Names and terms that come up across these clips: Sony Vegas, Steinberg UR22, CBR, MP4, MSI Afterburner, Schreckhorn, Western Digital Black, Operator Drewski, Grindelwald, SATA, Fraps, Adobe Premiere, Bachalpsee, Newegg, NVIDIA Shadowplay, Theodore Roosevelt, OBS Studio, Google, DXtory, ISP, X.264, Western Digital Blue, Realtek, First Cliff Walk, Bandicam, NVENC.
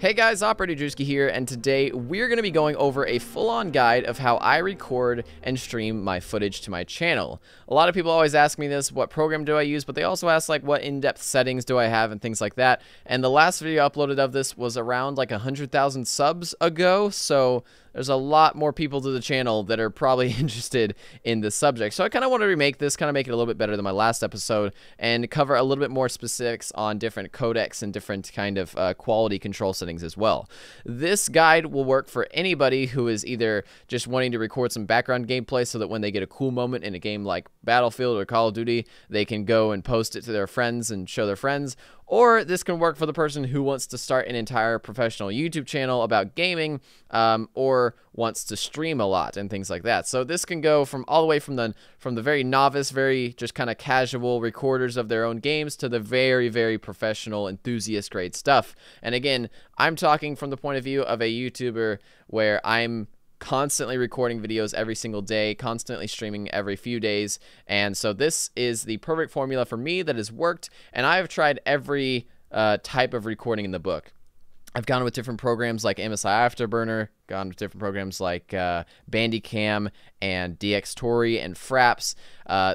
Hey guys, Operator Drewski here, and today we're going to be going over a full-on guide of how I record and stream my footage to my channel. A lot of people always ask me this, what program do I use, but they also ask like what in-depth settings do I have and things like that. And the last video uploaded of this was around like 100,000 subs ago, so there's a lot more people to the channel that are probably interested in the subject. So I kind of want to remake this, kind of make it a little bit better than my last episode and cover a little bit more specifics on different codecs and different kind of quality control settings as well. This guide will work for anybody who is either just wanting to record some background gameplay so that when they get a cool moment in a game like Battlefield or Call of Duty, they can go and post it to their friends and show their friends. Or this can work for the person who wants to start an entire professional YouTube channel about gaming or wants to stream a lot and things like that. So this can go from all the way from the very novice, very just kind of casual recorders of their own games to the very, very professional enthusiast grade stuff. And again, I'm talking from the point of view of a YouTuber where I'm constantly recording videos every single day, constantly streaming every few days, and so this is the perfect formula for me that has worked, and I have tried every type of recording in the book. I've gone with different programs like MSI Afterburner, gone with different programs like Bandicam and DXtory and Fraps.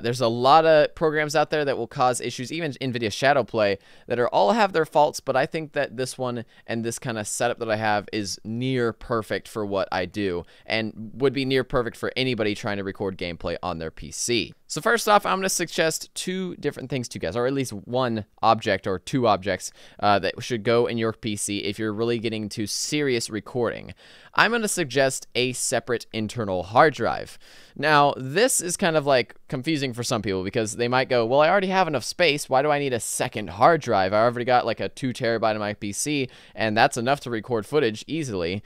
There's a lot of programs out there that will cause issues, even NVIDIA Shadowplay, that are all have their faults, but I think that this one and this kind of setup that I have is near perfect for what I do and would be near perfect for anybody trying to record gameplay on their PC. So first off, I'm going to suggest two different things to you guys, or at least one object or two objects that should go in your PC if you're really getting to serious recording. I'm going to suggest a separate internal hard drive. Now, this is kind of like confusing for some people because they might go, well, I already have enough space. Why do I need a second hard drive? I already got like a 2 terabyte in my PC, and that's enough to record footage easily.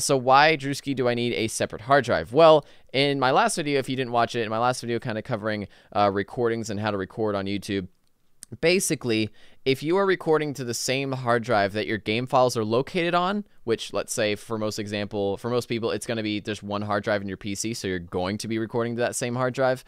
So why, Drewski, do I need a separate hard drive? Well, in my last video, if you didn't watch it, in my last video kind of covering recordings and how to record on YouTube, basically, if you are recording to the same hard drive that your game files are located on, which let's say for most people, it's going to be just one hard drive in your PC, so you're going to be recording to that same hard drive.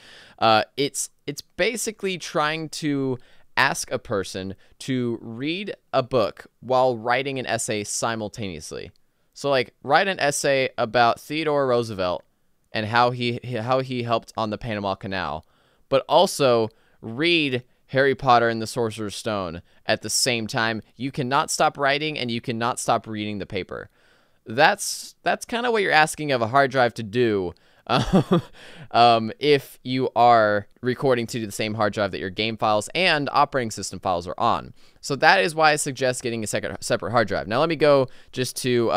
It's basically trying to ask a person to read a book while writing an essay simultaneously. So like write an essay about Theodore Roosevelt and how he helped on the Panama Canal, but also read Harry Potter and the Sorcerer's Stone at the same time. You cannot stop writing and you cannot stop reading the paper. That's kind of what you're asking of a hard drive to do if you are recording to the same hard drive that your game files and operating system files are on. So that is why I suggest getting a separate hard drive. Now let me go just to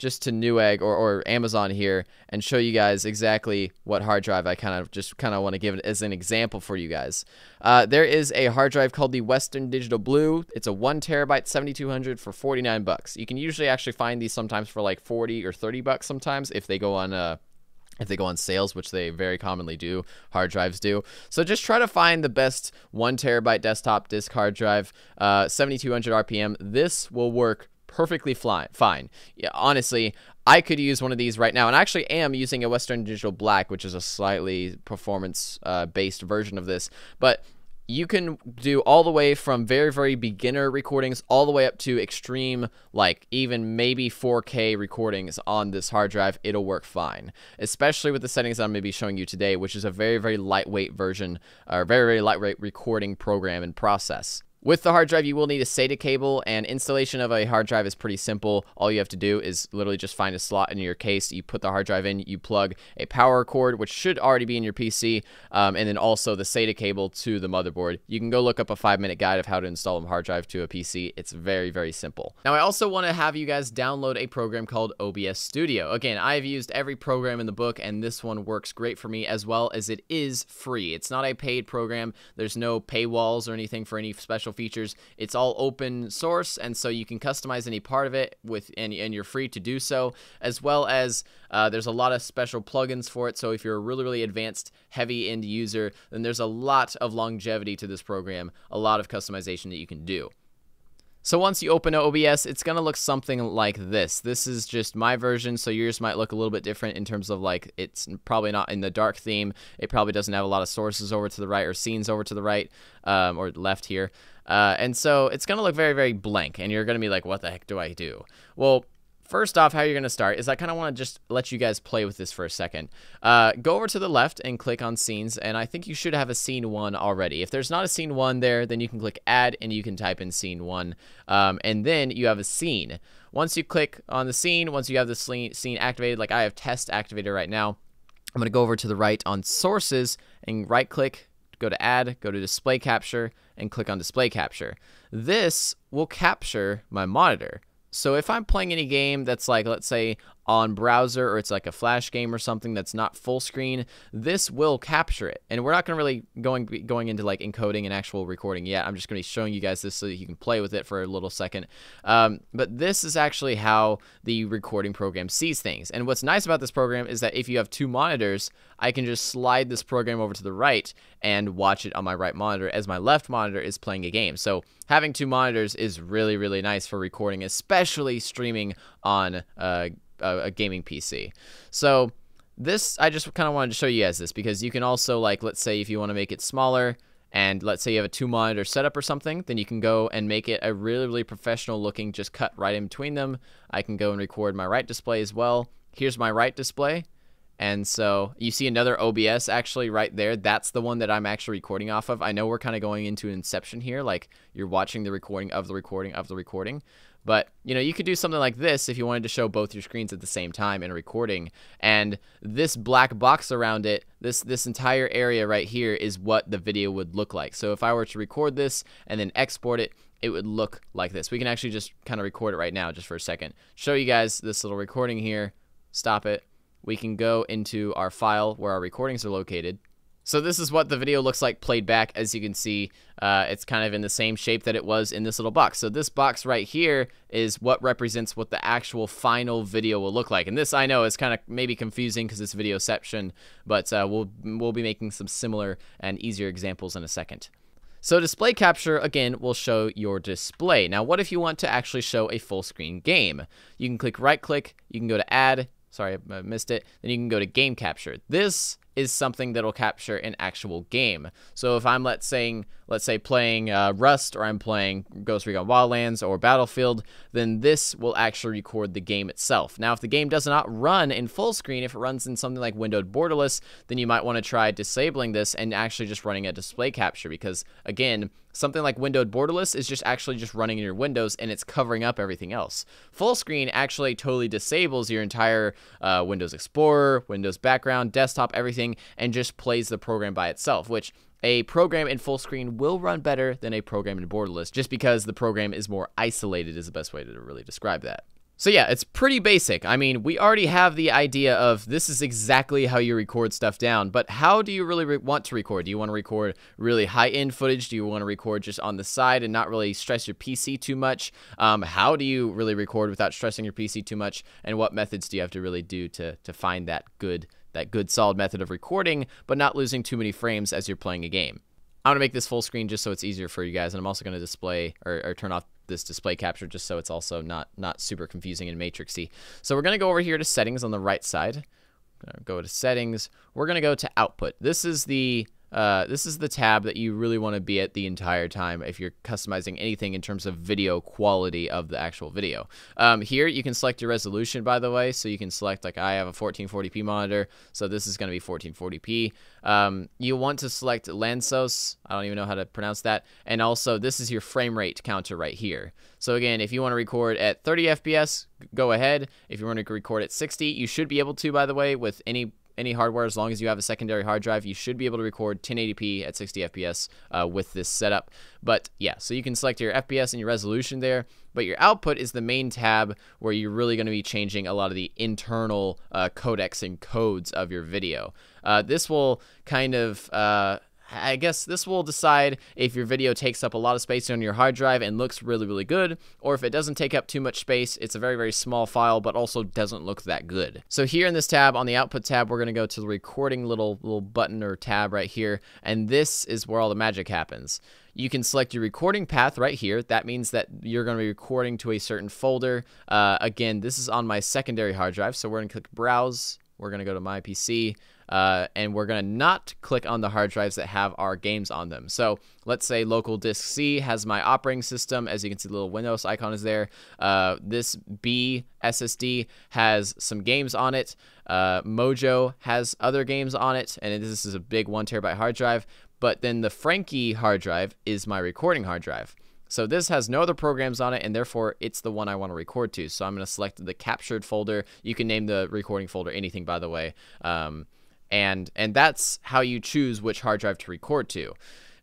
Newegg or Amazon here and show you guys exactly what hard drive I kind of want to give it as an example for you guys. There is a hard drive called the Western Digital Blue. It's a 1 terabyte 7200 for 49 bucks. You can usually actually find these sometimes for like 40 or 30 bucks sometimes if they go on sales, which they very commonly do, hard drives do. So just try to find the best 1 terabyte desktop disk hard drive, 7200 RPM. This will work perfectly fine. Yeah, honestly, I could use one of these right now, and I actually am using a Western Digital Black, which is a slightly performance-based version of this, but you can do all the way from very, very beginner recordings all the way up to extreme, like even maybe 4K recordings on this hard drive. It'll work fine, especially with the settings I'm going to be showing you today, which is a very, very lightweight version, or very, very lightweight recording program and process. With the hard drive, you will need a SATA cable, and installation of a hard drive is pretty simple. All you have to do is literally just find a slot in your case. You put the hard drive in, you plug a power cord, which should already be in your PC, and then also the SATA cable to the motherboard. You can go look up a 5-minute guide of how to install a hard drive to a PC. It's very, very simple. Now, I also want to have you guys download a program called OBS Studio. Again, I've used every program in the book, and this one works great for me, as well as it is free. It's not a paid program. There's no paywalls or anything for any special features. It's all open source, and so you can customize any part of it with, and you're free to do so, as well as there's a lot of special plugins for it. So if you're a really, really advanced, heavy end user, then there's a lot of longevity to this program, a lot of customization that you can do. So once you open OBS, it's going to look something like this. This is just my version, so yours might look a little bit different in terms of, like, it's probably not in the dark theme. It probably doesn't have a lot of sources over to the right or scenes over to the right or left here. And so it's going to look very, very blank, and you're going to be like, what the heck do I do? Well, first off, how you're going to start is I kind of want to just let you guys play with this for a second. Go over to the left and click on Scenes, and I think you should have a Scene 1 already. If there's not a Scene 1 there, then you can click Add, and you can type in Scene 1, and then you have a scene. Once you click on the scene, once you have the scene activated, like I have Test activated right now, I'm going to go over to the right on Sources and right-click, go to Add, go to Display Capture, and click on Display Capture. This will capture my monitor. So if I'm playing any game that's, like, let's say on browser, or it's like a flash game or something that's not full screen, this will capture it. And we're not going to really going into, like, encoding and actual recording yet. I'm just going to be showing you guys this so that you can play with it for a little second. But this is actually how the recording program sees things. And what's nice about this program is that if you have two monitors, I can just slide this program over to the right and watch it on my right monitor as my left monitor is playing a game. So having two monitors is really, really nice for recording, especially streaming on a gaming PC. So this, I just kind of wanted to show you guys this because you can also, like, let's say if you want to make it smaller, and let's say you have a two monitor setup or something, then you can go and make it a really, really professional looking, just cut right in between them. I can go and record my right display as well. Here's my right display. And so you see another OBS actually right there. That's the one that I'm actually recording off of. I know we're kind of going into inception here, like you're watching the recording of the recording of the recording. But, you know, you could do something like this if you wanted to show both your screens at the same time in a recording. And this black box around it, this entire area right here is what the video would look like. So if I were to record this and then export it, it would look like this. We can actually just kind of record it right now just for a second. Show you guys this little recording here. Stop it. We can go into our file where our recordings are located. So this is what the video looks like played back. As you can see, it's kind of in the same shape that it was in this little box. So this box right here is what represents what the actual final video will look like. And this, I know, is kind of maybe confusing because it's videoception, but we'll be making some similar and easier examples in a second. So display capture, again, will show your display. Now, what if you want to actually show a full screen game? You can click right-click, you can go to Add, sorry, I missed it. Then you can go to Game Capture. This is something that'll capture an actual game. So if I'm, let's say playing Rust, or I'm playing Ghost Recon Wildlands or Battlefield, then this will actually record the game itself. Now, if the game does not run in full screen, if it runs in something like windowed borderless, then you might want to try disabling this and actually just running a display capture, because, again, something like windowed borderless is just actually just running in your windows and it's covering up everything else. Full screen actually totally disables your entire Windows Explorer, Windows background, desktop, everything, and just plays the program by itself, which a program in full screen will run better than a program in borderless, just because the program is more isolated is the best way to really describe that. So yeah, it's pretty basic. I mean, we already have the idea of this is exactly how you record stuff down, but how do you really want to record? Do you want to record really high-end footage? Do you want to record just on the side and not really stress your PC too much? How do you really record without stressing your PC too much? And what methods do you have to really do to find that good solid method of recording, but not losing too many frames as you're playing a game? I'm going to make this full screen just so it's easier for you guys, and I'm also going to display or turn off this display capture just so it's also not super confusing and matrixy. So we're going to go over here to settings on the right side. Go to settings. We're going to go to output. This is the tab that you really want to be at the entire time if you're customizing anything in terms of video quality of the actual video. Here you can select your resolution, by the way, so you can select, like, I have a 1440p monitor, so this is going to be 1440p. You want to select Lansos, I don't even know how to pronounce that, and also this is your frame rate counter right here. So again, if you want to record at 30 FPS, go ahead. If you want to record at 60, you should be able to, by the way, with any hardware, as long as you have a secondary hard drive, you should be able to record 1080p at 60 FPS with this setup. But yeah, so you can select your FPS and your resolution there, but your output is the main tab where you're really going to be changing a lot of the internal codecs and codes of your video. This will kind of I guess this will decide if your video takes up a lot of space on your hard drive and looks really, really good, or if it doesn't take up too much space. It's a very, very small file, but also doesn't look that good. So here in this tab, on the output tab, we're going to go to the recording little button or tab right here, and this is where all the magic happens. You can select your recording path right here. That means that you're going to be recording to a certain folder. Again, this is on my secondary hard drive, so we're going to click Browse. We're going to go to My PC, and we're going to not click on the hard drives that have our games on them. So let's say local disk C has my operating system. As you can see, the little Windows icon is there. This B SSD has some games on it. Mojo has other games on it, and this is a big 1 terabyte hard drive. But then the Frankie hard drive is my recording hard drive. So this has no other programs on it, and therefore it's the one I want to record to. So I'm going to select the captured folder. You can name the recording folder anything, by the way. And that's how you choose which hard drive to record to.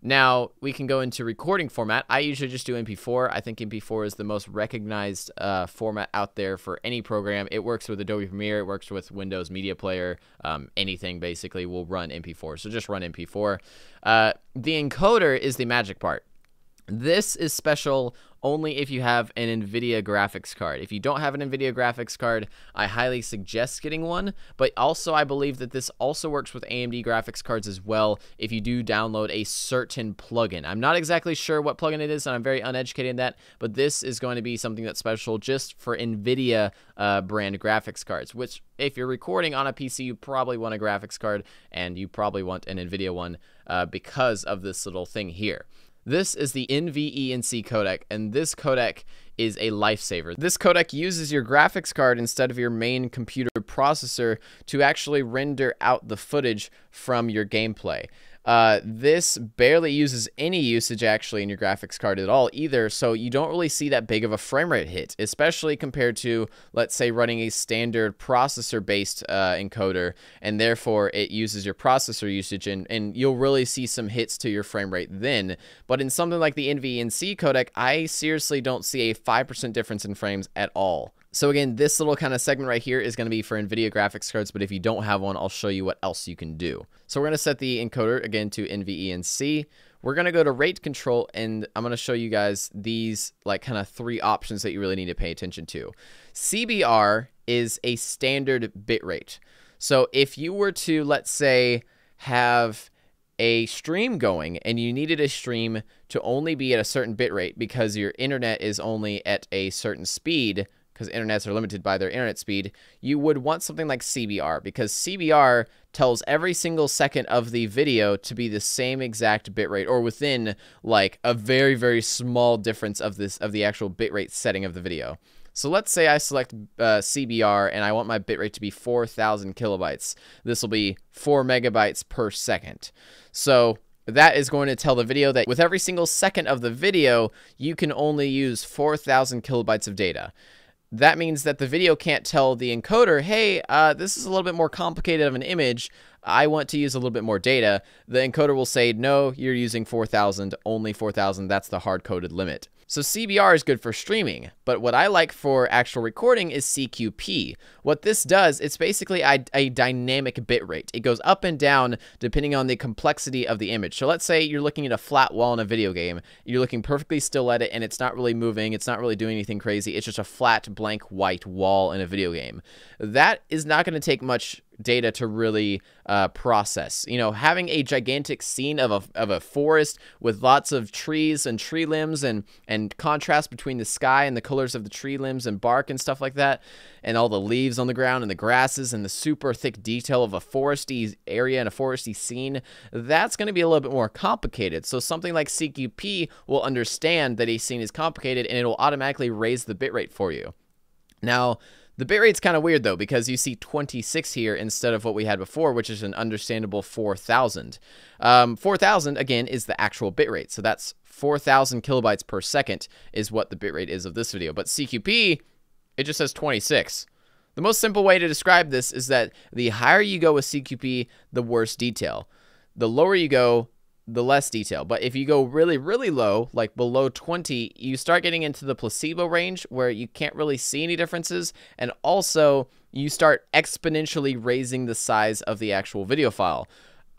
Now we can go into recording format. I usually just do MP4. I think MP4 is the most recognized format out there for any program. It works with Adobe Premiere. It works with Windows Media Player. Anything basically will run MP4. So just run MP4. The encoder is the magic part. This is special only if you have an NVIDIA graphics card. If you don't have an NVIDIA graphics card, I highly suggest getting one. But also, I believe that this also works with AMD graphics cards as well if you do download a certain plugin. I'm not exactly sure what plugin it is, and I'm very uneducated in that, but this is going to be something that's special just for NVIDIA brand graphics cards, which if you're recording on a PC, you probably want a graphics card, and you probably want an NVIDIA one because of this little thing here. This is the NVENC codec, and this codec is a lifesaver. This codec uses your graphics card instead of your main computer processor to actually render out the footage from your gameplay. This barely uses any usage actually in your graphics card at all either, so you don't really see that big of a frame rate hit, especially compared to, let's say, running a standard processor-based encoder, and therefore it uses your processor usage, and you'll really see some hits to your frame rate then. But in something like the NVENC codec, I seriously don't see a 5% difference in frames at all. So again, this little kind of segment right here is going to be for NVIDIA graphics cards, but if you don't have one, I'll show you what else you can do. So we're going to set the encoder again to NVENC. We're going to go to rate control, and I'm going to show you guys these like kind of three options that you really need to pay attention to. CBR is a standard bitrate. So if you were to, let's say, have a stream going and you needed a stream to only be at a certain bitrate because your internet is only at a certain speed, because internets are limited by their internet speed, you would want something like CBR, because CBR tells every single second of the video to be the same exact bitrate, or within like a very, very small difference of this of the actual bitrate setting of the video. So let's say I select CBR and I want my bitrate to be 4,000 kilobytes. This will be 4 megabytes per second. So that is going to tell the video that with every single second of the video, you can only use 4,000 kilobytes of data. That means that the video can't tell the encoder, hey, this is a little bit more complicated of an image. I want to use a little bit more data. The encoder will say, no, you're using 4,000, only 4,000. That's the hard-coded limit. So CBR is good for streaming, but what I like for actual recording is CQP. What this does, it's basically a dynamic bitrate. It goes up and down depending on the complexity of the image. So let's say you're looking at a flat wall in a video game. You're looking perfectly still at it, and it's not really moving. It's not really doing anything crazy. It's just a flat, blank, white wall in a video game. That is not going to take much data to really process. You know, having a gigantic scene of a forest with lots of trees and tree limbs and contrast between the sky and the colors of the tree limbs and bark and stuff like that, and all the leaves on the ground and the grasses and the super thick detail of a foresty area and a foresty scene, that's going to be a little bit more complicated. So something like CQP will understand that a scene is complicated, and it'll automatically raise the bitrate for you. Now, the bitrate's kind of weird, though, because you see 26 here instead of what we had before, which is an understandable 4,000. 4,000, again, is the actual bitrate, so that's 4,000 kilobytes per second is what the bitrate is of this video. But CQP, it just says 26. The most simple way to describe this is that the higher you go with CQP, the worse detail. The lower you go, the less detail. But if you go really, really low, like below 20, you start getting into the placebo range where you can't really see any differences, and also you start exponentially raising the size of the actual video file.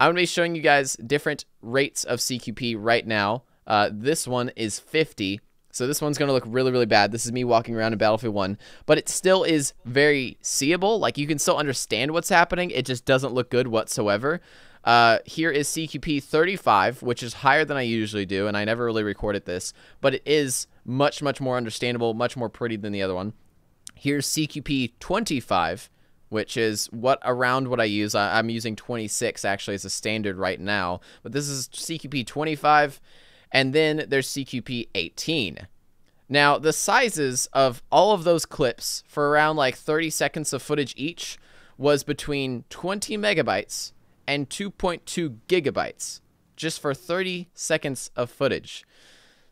I'm going to be showing you guys different rates of CQP right now. This one is 50. So this one's going to look really, really bad. This is me walking around in Battlefield 1. But it still is very seeable. Like, you can still understand what's happening. It just doesn't look good whatsoever. Here is CQP 35, which is higher than I usually do, and I never really recorded this. But it is much, much more understandable, much more pretty than the other one. Here's CQP 25, which is around what I use. I'm using 26, actually, as a standard right now. But this is CQP 25. And then there's CQP 18. Now, the sizes of all of those clips for around like 30 seconds of footage each was between 20 megabytes and 2.2 gigabytes, just for 30 seconds of footage.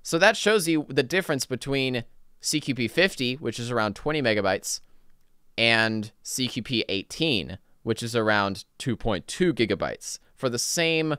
So that shows you the difference between CQP 50, which is around 20 megabytes, and CQP 18, which is around 2.2 gigabytes for the same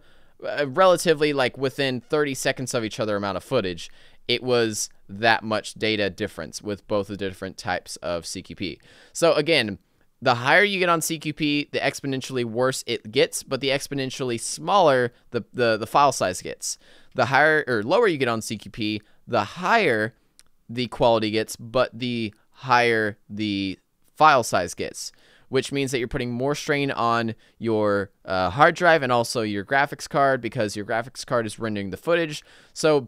relatively, like, within 30 seconds of each other amount of footage. It was that much data difference with both the different types of CQP. So again, the higher you get on CQP, the exponentially worse it gets, but the exponentially smaller the file size gets. The higher or lower you get on CQP, the higher the quality gets, but the higher the file size gets, which means that you're putting more strain on your hard drive and also your graphics card, because your graphics card is rendering the footage. So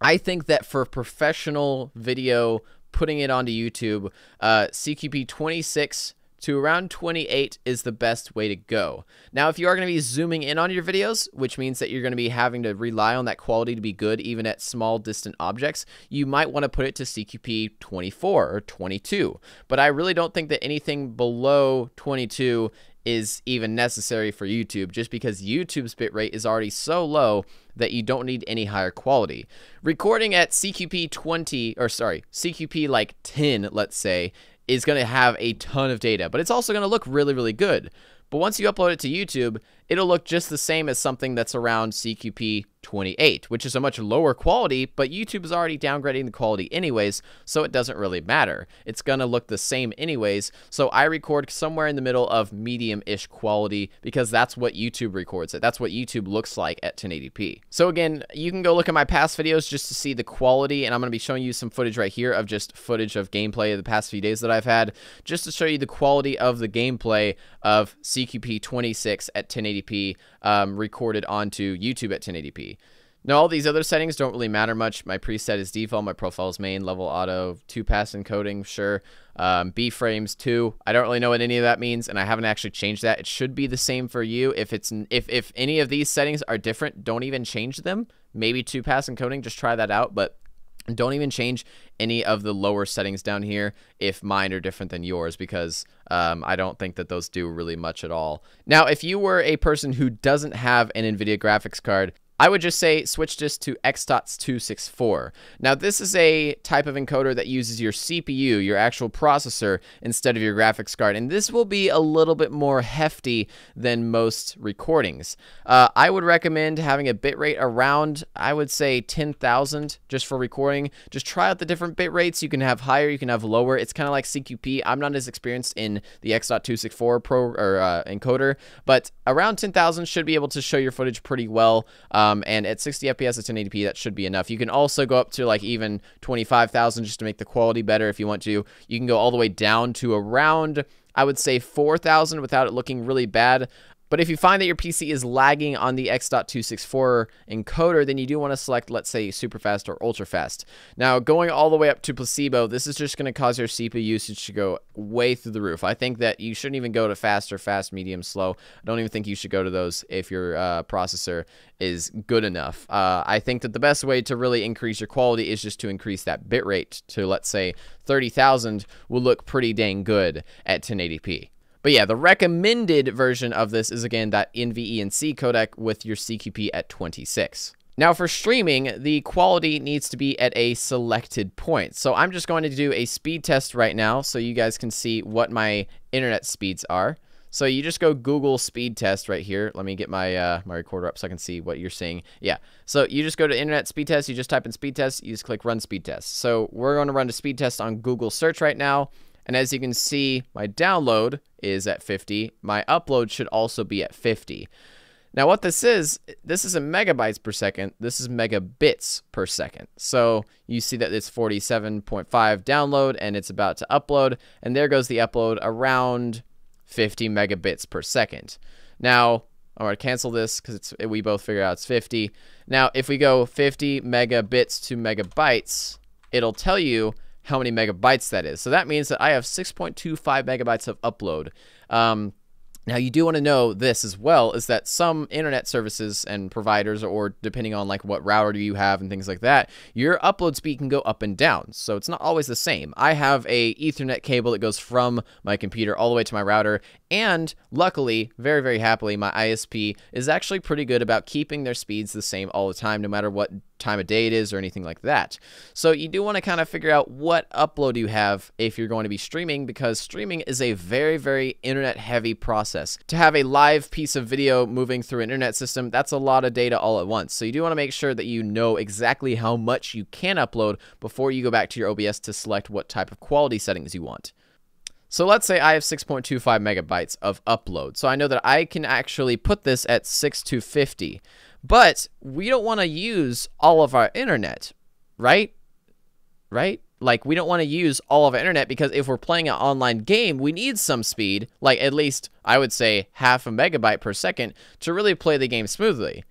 I think that for professional video, putting it onto YouTube, CQP 26 to around 28 is the best way to go. Now, if you are going to be zooming in on your videos, which means that you're going to be having to rely on that quality to be good even at small distant objects, you might want to put it to CQP 24 or 22. But I really don't think that anything below 22 is even necessary for YouTube, just because YouTube's bitrate is already so low that you don't need any higher quality. Recording at CQP 20, or sorry, CQP like 10, let's say, is going to have a ton of data, but it's also going to look really, really good. But once you upload it to YouTube, it'll look just the same as something that's around CQP 28, which is a much lower quality, but YouTube is already downgrading the quality anyways, so it doesn't really matter. It's going to look the same anyways, so I record somewhere in the middle of medium-ish quality, because that's what YouTube records it. That's what YouTube looks like at 1080p. So again, you can go look at my past videos just to see the quality, and I'm going to be showing you some footage right here of just footage of gameplay of the past few days that I've had, just to show you the quality of the gameplay of CQP 26 at 1080p recorded onto YouTube at 1080p. Now, all these other settings don't really matter much. My preset is default, my profile is main, level auto, 2-pass encoding, sure. B-frames 2. I don't really know what any of that means, and I haven't actually changed that. It should be the same for you. If any of these settings are different, don't even change them. Maybe 2-pass encoding, just try that out, but don't even change any of the lower settings down here if mine are different than yours, because I don't think that those do really much at all. Now, if you were a person who doesn't have an NVIDIA graphics card, I would just say switch this to XDOTS264. Now, this is a type of encoder that uses your CPU, your actual processor, instead of your graphics card, and this will be a little bit more hefty than most recordings. I would recommend having a bitrate around, I would say, 10,000 just for recording. Just try out the different bit rates. You can have higher, you can have lower. It's kind of like CQP. I'm not as experienced in the XDOT264 encoder, but around 10,000 should be able to show your footage pretty well. And at 60 FPS at 1080p, that should be enough. You can also go up to like even 25,000 just to make the quality better if you want to. You can go all the way down to around, I would say, 4,000 without it looking really bad. But if you find that your PC is lagging on the X.264 encoder, then you do want to select, let's say, super fast or ultra fast. Now, going all the way up to placebo, this is just going to cause your CPU usage to go way through the roof. I think that you shouldn't even go to fast or fast, medium, slow. I don't even think you should go to those if your processor is good enough. I think that the best way to really increase your quality is just to increase that bitrate to, let's say, 30,000 will look pretty dang good at 1080p. But yeah, the recommended version of this is, again, that NVENC codec with your CQP at 26. Now, for streaming, the quality needs to be at a selected point. So I'm just going to do a speed test right now so you guys can see what my internet speeds are. So you just go Google speed test right here. Let me get my my recorder up so I can see what you're seeing. Yeah, so you just go to internet speed test. You just type in speed test. You just click run speed test. So we're going to run a speed test on Google search right now. And as you can see, my download is at 50. My upload should also be at 50. Now what this isn't megabytes per second, this is megabits per second. So you see that it's 47.5 download and it's about to upload, and there goes the upload around 50 megabits per second. Now I'm going to cancel this because we both figure out it's 50. Now if we go 50 megabits to megabytes, it'll tell you how many megabytes that is. So that means that I have 6.25 megabytes of upload. Now you do want to know this as well, is that some internet services and providers, or depending on like what router you have and things like that, your upload speed can go up and down. So it's not always the same. I have a Ethernet cable that goes from my computer all the way to my router, and luckily, very, very happily, my ISP is actually pretty good about keeping their speeds the same all the time, no matter what time of day it is or anything like that. So you do want to kind of figure out what upload you have if you're going to be streaming, because streaming is a very, very internet heavy process. To have a live piece of video moving through an internet system, that's a lot of data all at once. So you do want to make sure that you know exactly how much you can upload before you go back to your OBS to select what type of quality settings you want. So let's say I have 6.25 megabytes of upload. So I know that I can actually put this at 6 to 50. But we don't want to use all of our internet, right? Right? Like, we don't want to use all of our internet, because if we're playing an online game, we need some speed, like at least I would say half a megabyte per second, to really play the game smoothly.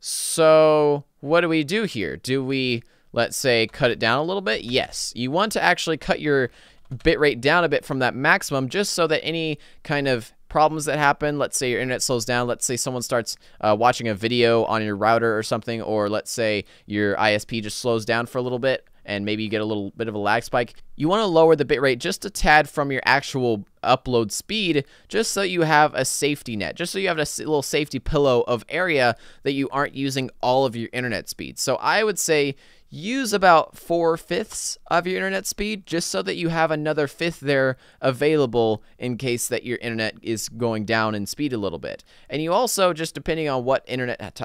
So what do we do here? Do we, let's say, cut it down a little bit? Yes. You want to actually cut your bitrate down a bit from that maximum, just so that any kind of problems that happen, let's say your internet slows down, let's say someone starts watching a video on your router or something, or let's say your ISP just slows down for a little bit and maybe you get a little bit of a lag spike, you want to lower the bitrate just a tad from your actual upload speed, just so you have a safety net, just so you have a little safety pillow of area that you aren't using all of your internet speed. So I would say use about 4/5 of your internet speed, just so that you have another fifth there available in case that your internet is going down in speed a little bit. And you also, just depending on what internet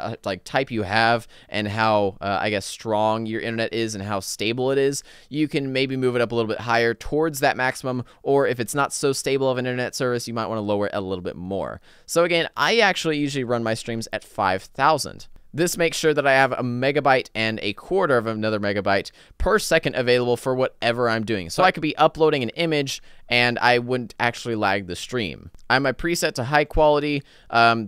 type you have and how I guess strong your internet is and how stable it is, you can maybe move it up a little bit higher towards that maximum, or if it's not so stable of an internet service, you might want to lower it a little bit more. So again, I actually usually run my streams at 5,000. This makes sure that I have a megabyte and a quarter of another megabyte per second available for whatever I'm doing. So I could be uploading an image and I wouldn't actually lag the stream. I have my preset to high quality.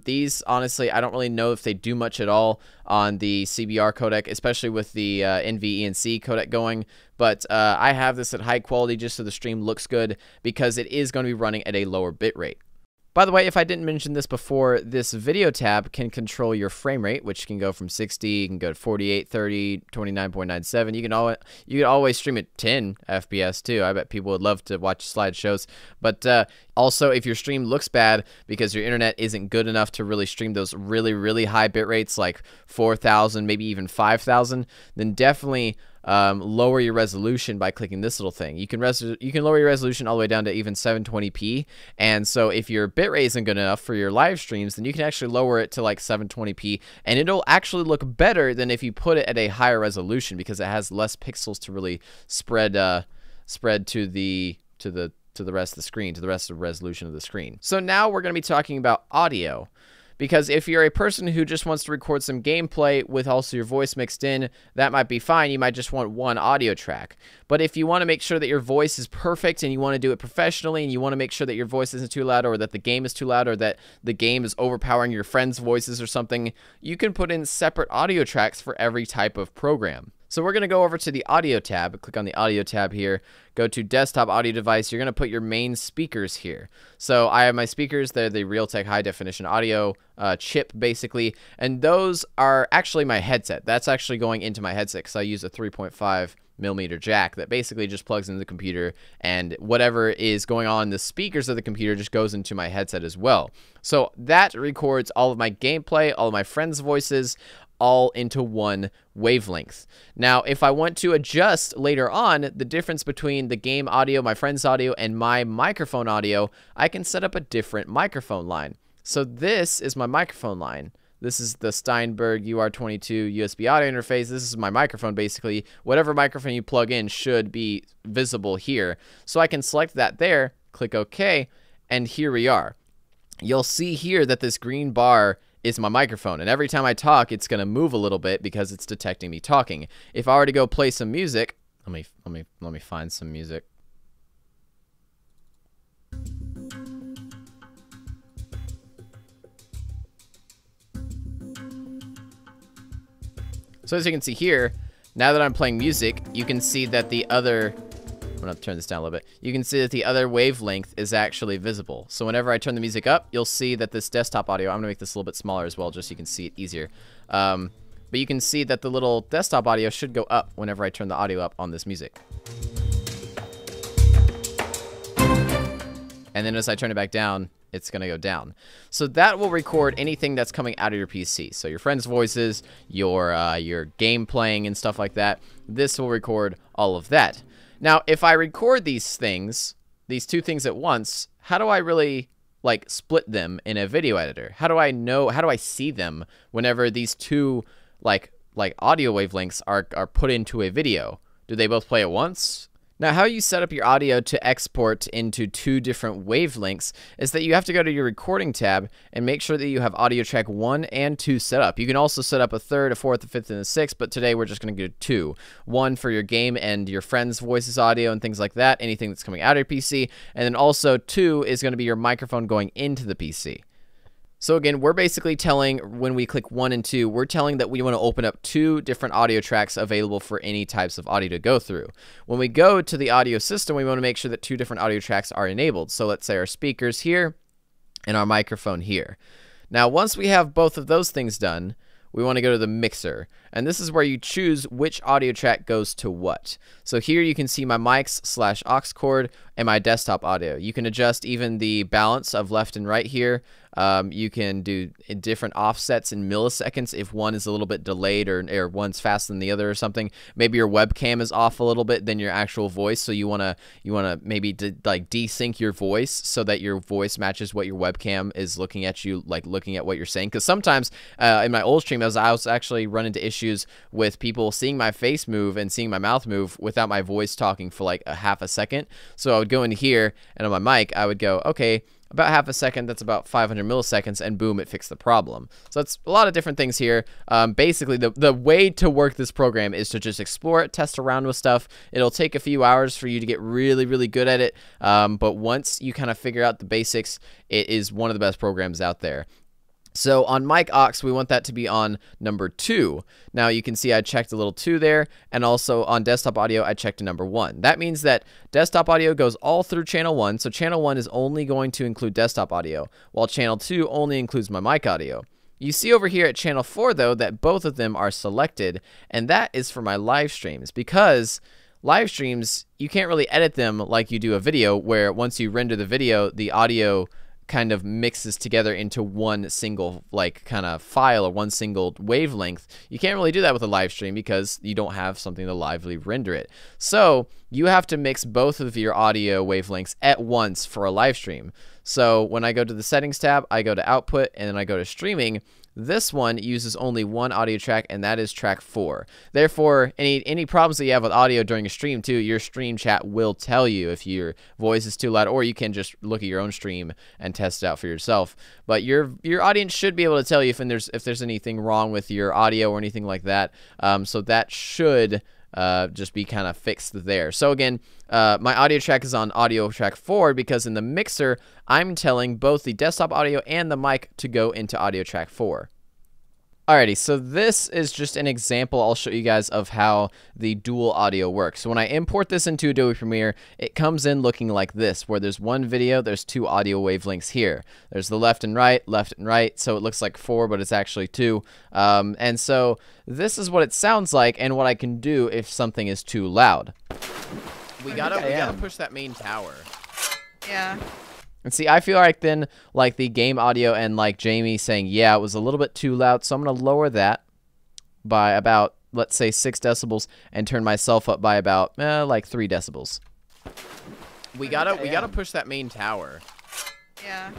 These, honestly, I don't really know if they do much at all on the CBR codec, especially with the NVENC codec going. But I have this at high quality just so the stream looks good, because it is going to be running at a lower bitrate. By the way, if I didn't mention this before, this video tab can control your frame rate, which can go from 60, you can go to 48, 30, 29.97. You can always stream at 10 FPS too. I bet people would love to watch slideshows. But also, if your stream looks bad because your internet isn't good enough to really stream those really, really high bit rates, like 4,000, maybe even 5,000, then definitely lower your resolution by clicking this little thing. You can lower your resolution all the way down to even 720p. And so if your bitrate isn't good enough for your live streams, then you can actually lower it to like 720p, and it'll actually look better than if you put it at a higher resolution, because it has less pixels to really spread to the rest of the screen, to the rest of the resolution of the screen. So now we're going to be talking about audio. Because if you're a person who just wants to record some gameplay with also your voice mixed in, that might be fine. You might just want one audio track. But if you want to make sure that your voice is perfect and you want to do it professionally, and you want to make sure that your voice isn't too loud, or that the game is too loud, or that the game is overpowering your friends' voices or something, you can put in separate audio tracks for every type of program. So we're going to go over to the audio tab, click on the audio tab here, go to desktop audio device. You're going to put your main speakers here. So I have my speakers, they're the Realtek high definition audio chip basically, and those are actually my headset. That's actually going into my headset, because I use a 3.5mm jack that basically just plugs into the computer, and whatever is going on in the speakers of the computer just goes into my headset as well. So that records all of my gameplay, all of my friends' voices, all into one wavelength. Now, if I want to adjust later on the difference between the game audio, my friend's audio, and my microphone audio, I can set up a different microphone line. So this is my microphone line. This is the Steinberg UR22 USB audio interface. This is my microphone basically. Whatever microphone you plug in should be visible here. So I can select that there, click OK, and here we are. You'll see here that this green bar is my microphone, and every time I talk it's gonna move a little bit because it's detecting me talking. If I were to go play some music, let me find some music. So as you can see here, now that I'm playing music, you can see that the other, I'm gonna turn this down a little bit. You can see that the other wavelength is actually visible. So whenever I turn the music up, you'll see that this desktop audio, I'm gonna make this a little bit smaller as well, just so you can see it easier. But you can see that the little desktop audio should go up whenever I turn the audio up on this music. And then as I turn it back down, it's gonna go down. So that will record anything that's coming out of your PC. So your friends' voices, your game playing and stuff like that. This will record all of that. Now, if I record these things, these two things at once, how do I really like split them in a video editor? How do I know, how do I see them whenever these two like audio wavelengths are put into a video? Do they both play at once? Now, how you set up your audio to export into two different wavelengths is that you have to go to your recording tab and make sure that you have audio track 1 and 2 set up. You can also set up a third, a fourth, a fifth, and a sixth, but today we're just gonna do 2. 1 for your game and your friends' voices audio and things like that, anything that's coming out of your PC, and then also 2 is gonna be your microphone going into the PC. So again, we're basically telling, when we click 1 and 2, we're telling that we want to open up 2 different audio tracks available for any types of audio to go through. When we go to the audio system, we want to make sure that 2 different audio tracks are enabled. So let's say our speakers here and our microphone here. Now, once we have both of those things done, we want to go to the mixer, and this is where you choose which audio track goes to what. So here you can see my mics / aux cord and my desktop audio. You can adjust even the balance of left and right here. You can do different offsets in milliseconds if one is a little bit delayed or one's faster than the other or something. Maybe your webcam is off a little bit than your actual voice, so you wanna maybe desync your voice so that your voice matches what your webcam is looking at you, like looking at what you're saying. Because sometimes in my old stream, I was actually running into issues with people seeing my face move and seeing my mouth move without my voice talking for like a half a second. So I would go into here and on my mic, I would go, okay, about half a second, that's about 500 milliseconds, and boom, it fixed the problem. So that's a lot of different things here. Basically, the way to work this program is to just explore it, test around with stuff. It'll take a few hours for you to get really, really good at it, but once you kind of figure out the basics, it is one of the best programs out there. So on mic aux, we want that to be on number 2. Now you can see I checked a little 2 there, and also on desktop audio, I checked a number 1. That means that desktop audio goes all through channel 1, so channel 1 is only going to include desktop audio, while channel 2 only includes my mic audio. You see over here at channel 4, though, that both of them are selected, and that is for my live streams, because live streams, you can't really edit them like you do a video, where once you render the video, the audio kind of mixes together into one single like kind of file or one single wavelength. You can't really do that with a live stream because you don't have something to lively render it. So you have to mix both of your audio wavelengths at once for a live stream. So when I go to the settings tab, I go to output, and then I go to streaming. This one uses only one audio track, and that is track 4. Therefore, any problems that you have with audio during a stream too, your stream chat will tell you if your voice is too loud, or you can just look at your own stream and test it out for yourself. But your audience should be able to tell you if there's anything wrong with your audio or anything like that. So that should just be kind of fixed there. So again, my audio track is on audio track 4 because in the mixer, I'm telling both the desktop audio and the mic to go into audio track 4. Alrighty, so this is just an example I'll show you guys of how the dual audio works. So when I import this into Adobe Premiere, it comes in looking like this, where there's one video, there's 2 audio wavelengths here. There's the left and right, so it looks like 4, but it's actually 2. And so this is what it sounds like and what I can do if something is too loud. We gotta push that main tower. Yeah. And see, I feel like then, like the game audio and like Jamie saying, yeah, it was a little bit too loud, so I'm going to lower that by about, let's say, 6 decibels and turn myself up by about, like 3 decibels. We gotta push that main tower. Yeah.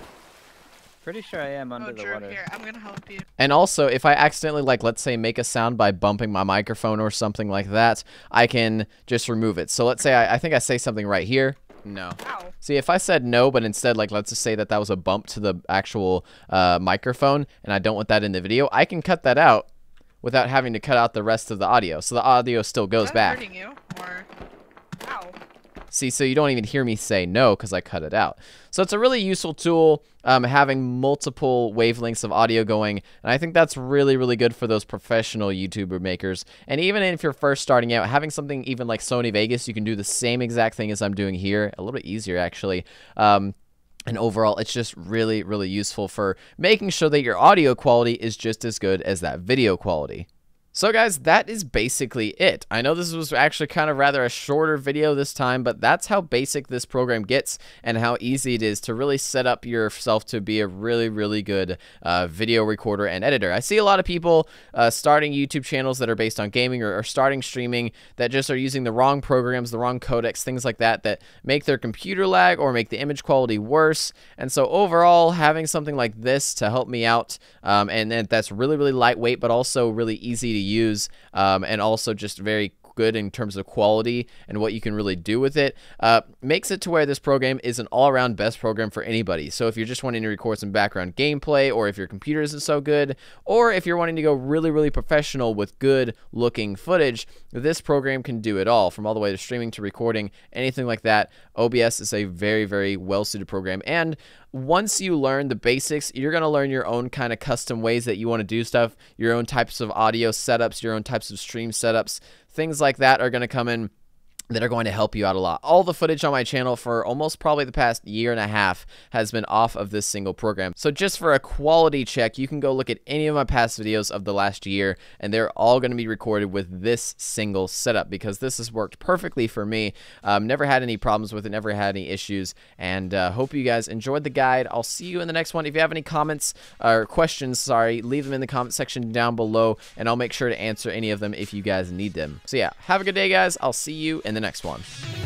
Pretty sure I am under the water. Here. I'm gonna help you. And also, if I accidentally, like, let's say, make a sound by bumping my microphone or something like that, I can just remove it. So let's say I think I say something right here. No. Ow. See, if I said no, but instead, like, let's just say that that was a bump to the actual microphone, and I don't want that in the video, I can cut that out without having to cut out the rest of the audio. So the audio still goes back. Hurting you, or... Ow. See, so you don't even hear me say no because I cut it out. So it's a really useful tool, having multiple wavelengths of audio going. And I think that's really, really good for those professional YouTuber makers. And even if you're first starting out, having something even like Sony Vegas, you can do the same exact thing as I'm doing here. A little bit easier, actually. And overall, it's just really, really useful for making sure that your audio quality is just as good as that video quality. So guys, that is basically it. I know this was actually kind of rather a shorter video this time, but that's how basic this program gets and how easy it is to really set up yourself to be a really, really good video recorder and editor. I see a lot of people starting YouTube channels that are based on gaming or starting streaming that just are using the wrong programs, the wrong codecs, things like that, that make their computer lag or make the image quality worse. And so overall, having something like this to help me out, and that's really, really lightweight, but also really easy to use, and also just very good in terms of quality and what you can really do with it, makes it to where this program is an all-around best program for anybody. So if you're just wanting to record some background gameplay, or if your computer isn't so good, or if you're wanting to go really, really professional with good looking footage, this program can do it all, from all the way to streaming to recording, anything like that. OBS is a very, very well-suited program, and once you learn the basics, you're going to learn your own kind of custom ways that you want to do stuff, your own types of audio setups, your own types of stream setups, things like that are going to come in that are going to help you out a lot. All the footage on my channel for almost probably the past year and a half has been off of this single program. So just for a quality check, you can go look at any of my past videos of the last year, and they're all gonna be recorded with this single setup, because this has worked perfectly for me. Never had any problems with it, never had any issues, and hope you guys enjoyed the guide. I'll see you in the next one. If you have any comments or questions, sorry, leave them in the comment section down below, and I'll make sure to answer any of them if you guys need them. So yeah, have a good day, guys. I'll see you in the next one.